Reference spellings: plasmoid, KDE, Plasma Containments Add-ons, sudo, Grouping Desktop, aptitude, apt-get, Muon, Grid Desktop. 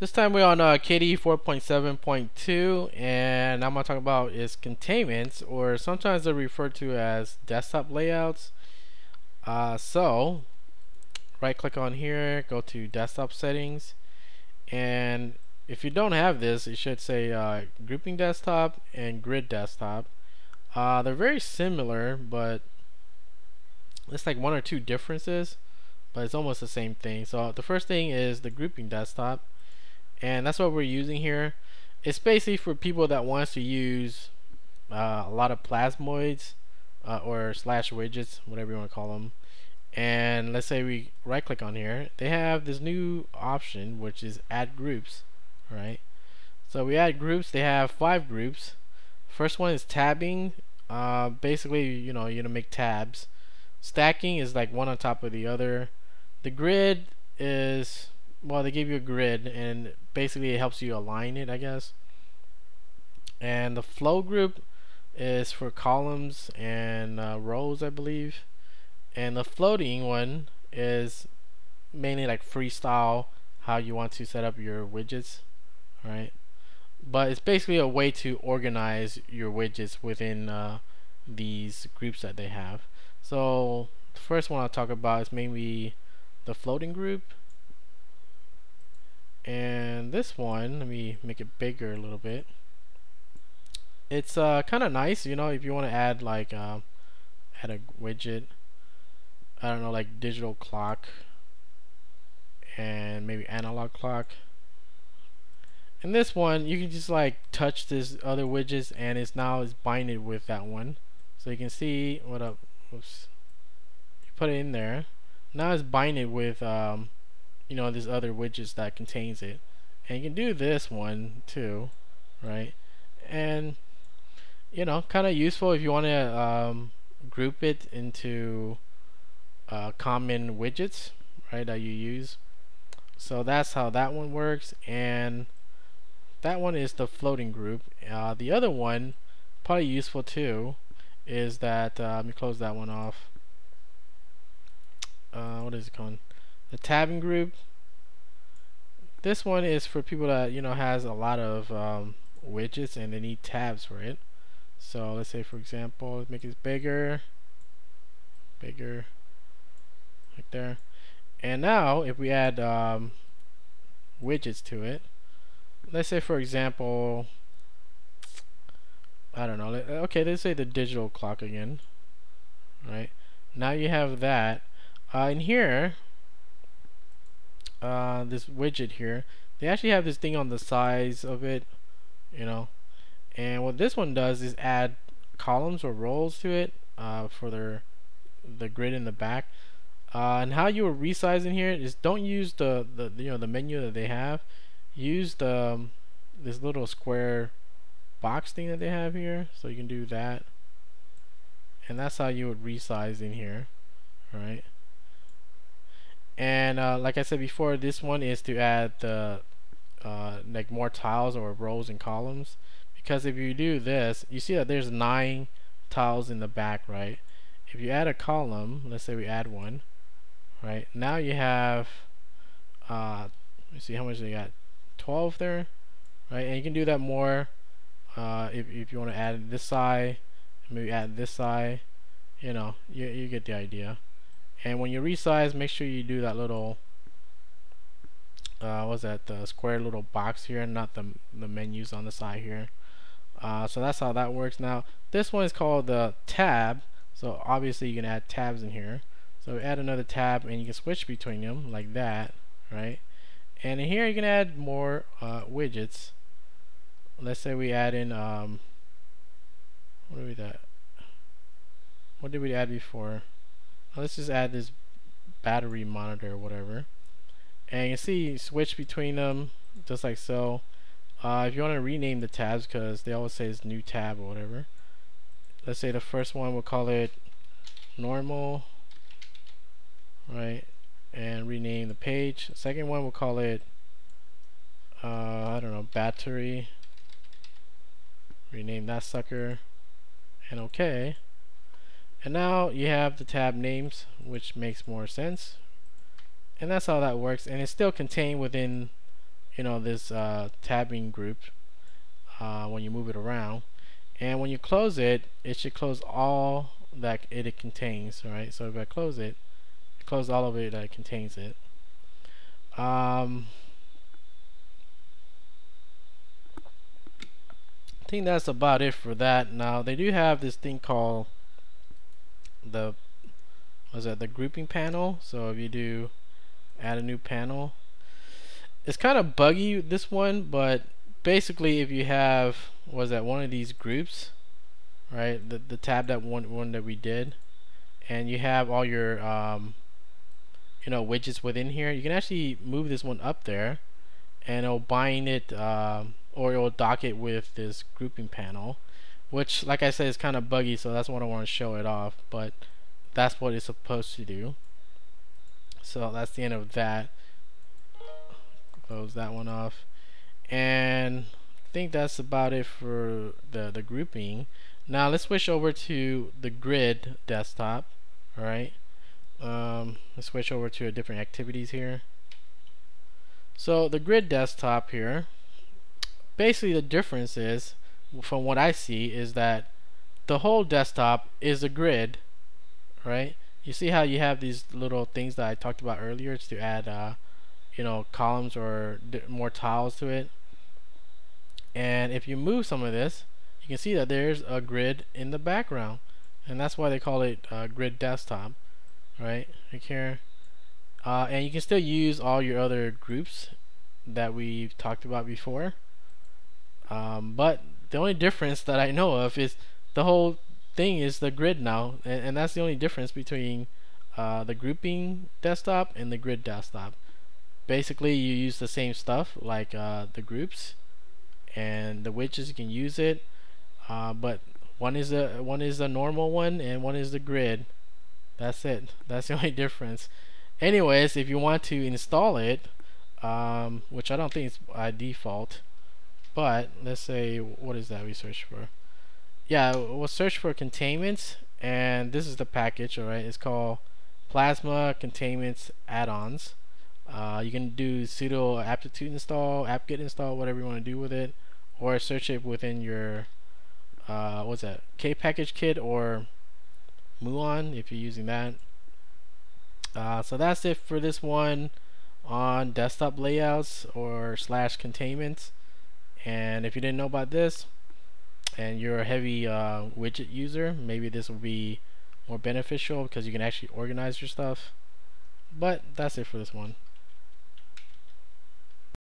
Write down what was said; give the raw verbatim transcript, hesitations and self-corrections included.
This time we're on uh, K D E four point seven point two, and I'm going to talk about is containments, or sometimes they're referred to as desktop layouts. Uh, so right click on here, go to desktop settings, and if you don't have this, it should say uh, grouping desktop and grid desktop. Uh, they're very similar, but it's like one or two differences, but it's almost the same thing. So the first thing is the grouping desktop. And that's what we're using here. It's basically for people that wants to use uh, a lot of plasmoids uh, or slash widgets, whatever you want to call them. And let's say we right click on here, they have this new option which is add groups, right? So we add groups. They have five groups. First one is tabbing. Uh, basically, you know, you're gonna make tabs. Stacking is like one on top of the other. The grid is, well, they give you a grid and basically it helps you align it, I guess. And the flow group is for columns and uh, rows, I believe. And the floating one is mainly like freestyle, how you want to set up your widgets, right? But it's basically a way to organize your widgets within uh, these groups that they have. So the first one I'll talk about is maybe the floating group. And this one, let me make it bigger a little bit. It's uh, kind of nice, you know, if you want to add like uh, add a widget, I don't know, like digital clock and maybe analog clock. And this one, you can just like touch this other widgets, and it's now is binded with that one. So you can see what up. Oops, you put it in there. Now it's binded with. Um, you know, this other widgets that contains it, and you can do this one too, right? And you know, kind of useful if you want to um, group it into uh, common widgets, right, that you use. So that's how that one works, and that one is the floating group. Uh, the other one, probably useful too, is that uh, let me close that one off. Uh, what is it called? The tabbing group. This one is for people that, you know, has a lot of um, widgets and they need tabs for it. So let's say, for example, let's make it bigger, bigger, like there. And now if we add um, widgets to it, let's say, for example, I don't know. Okay, let's say the digital clock again. Right now you have that uh, in here. Uh, this widget here, they actually have this thing on the size of it, you know, and what this one does is add columns or rows to it uh, for their the grid in the back. Uh, and how you will resize in here is don't use the, the you know the menu that they have. Use the um, this little square box thing that they have here, so you can do that, and that's how you would resize in here, right? And uh, like I said before, this one is to add the uh, like more tiles or rows and columns, because if you do this, you see that there's nine tiles in the back, right? If you add a column, let's say we add one, right? Now you have uh, let's see how much they got, twelve there, right? And you can do that more uh, if if you want to add this side, maybe add this side, you know, you you get the idea. And when you resize, make sure you do that little uh, what's that the square little box here, not the, the menus on the side here. Uh, so that's how that works. Now this one is called the tab, so obviously you can add tabs in here, so add another tab and you can switch between them like that, right? And in here you can add more uh, widgets. Let's say we add in um, what did we that what did we add before? Let's just add this battery monitor or whatever, and you see you switch between them just like so. Uh, if you want to rename the tabs, because they always say it's new tab or whatever, let's say the first one, we'll call it normal, right, and rename the page. Second one, we'll call it uh, I don't know, battery, rename that sucker, and okay. And now you have the tab names, which makes more sense, and that's how that works. And it's still contained within, you know, this uh, tabbing group uh, when you move it around. And when you close it, it should close all that it, it contains, right? So if I close it, it close all of it that contains it. Um, I think that's about it for that. Now they do have this thing called the was that the grouping panel. So if you do add a new panel, it's kind of buggy, this one, but basically if you have was that one of these groups, right, the, the tab that one one that we did, and you have all your um, you know, widgets within here, you can actually move this one up there and it'll bind it um, or it'll dock it with this grouping panel, which like I said is kind of buggy, so that's why I don't want to show it off, but that's what it's supposed to do. So that's the end of that. Close that one off, and I think that's about it for the, the grouping. Now let's switch over to the grid desktop. Alright, um, let's switch over to a different activities here. So the grid desktop here, basically the difference is, from what I see, is that the whole desktop is a grid, right? You see how you have these little things that I talked about earlier to add uh, you know, columns or d more tiles to it. And if you move some of this, you can see that there's a grid in the background, and that's why they call it uh, grid desktop, right? Right here, uh, and you can still use all your other groups that we've talked about before. Um, but the only difference that I know of is the whole thing is the grid now, and, and that's the only difference between uh, the grouping desktop and the grid desktop. Basically you use the same stuff, like uh, the groups and the widgets, you can use it, uh, but one is the one is the normal one and one is the grid. That's it, that's the only difference. Anyways, if you want to install it, um, which I don't think is by default, but let's say, what is that we search for? Yeah, we'll search for containments, and this is the package. Alright, it's called Plasma Containments Add-ons. Uh, you can do sudo aptitude install, apt-get install, whatever you want to do with it, or search it within your uh, what's that, K-package kit or Muon if you're using that. Uh, so that's it for this one on desktop layouts or slash containments. And if you didn't know about this and you're a heavy uh, widget user, maybe this will be more beneficial because you can actually organize your stuff. But that's it for this one.